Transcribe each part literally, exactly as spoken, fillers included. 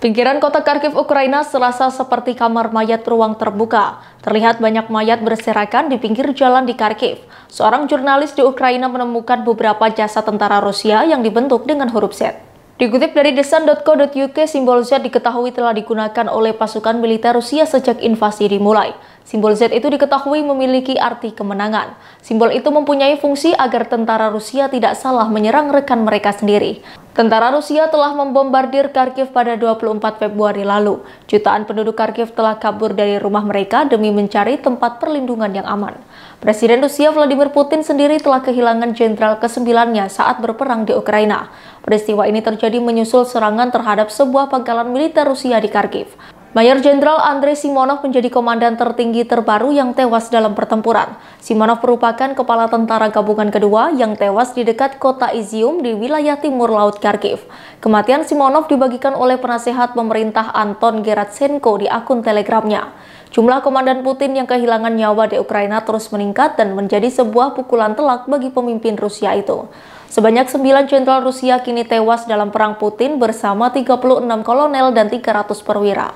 Pinggiran kota Kharkiv, Ukraina, Selasa seperti kamar mayat ruang terbuka. Terlihat banyak mayat berserakan di pinggir jalan di Kharkiv. Seorang jurnalis di Ukraina menemukan beberapa jasa tentara Rusia yang dibentuk dengan huruf Z. Dikutip dari thesun dot co dot uk, simbol Z diketahui telah digunakan oleh pasukan militer Rusia sejak invasi dimulai. Simbol Z itu diketahui memiliki arti kemenangan. Simbol itu mempunyai fungsi agar tentara Rusia tidak salah menyerang rekan mereka sendiri. Tentara Rusia telah membombardir Kharkiv pada dua puluh empat Februari lalu. Jutaan penduduk Kharkiv telah kabur dari rumah mereka demi mencari tempat perlindungan yang aman. Presiden Rusia Vladimir Putin sendiri telah kehilangan jenderal kesembilannya saat berperang di Ukraina. Peristiwa ini terjadi menyusul serangan terhadap sebuah pangkalan militer Rusia di Kharkiv. Mayor Jenderal Andrei Simonov menjadi komandan tertinggi terbaru yang tewas dalam pertempuran. Simonov merupakan kepala tentara gabungan kedua yang tewas di dekat kota Izium di wilayah timur laut Kharkiv. Kematian Simonov dibagikan oleh penasehat pemerintah Anton Gerashchenko di akun Telegramnya. Jumlah komandan Putin yang kehilangan nyawa di Ukraina terus meningkat dan menjadi sebuah pukulan telak bagi pemimpin Rusia itu. Sebanyak sembilan jenderal Rusia kini tewas dalam perang Putin bersama tiga puluh enam kolonel dan tiga ratus perwira.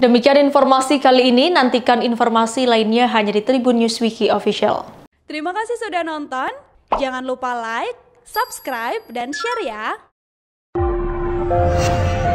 Demikian informasi kali ini, nantikan informasi lainnya hanya di Tribun News Wiki Official. Terima kasih sudah nonton, jangan lupa like, subscribe, dan share ya!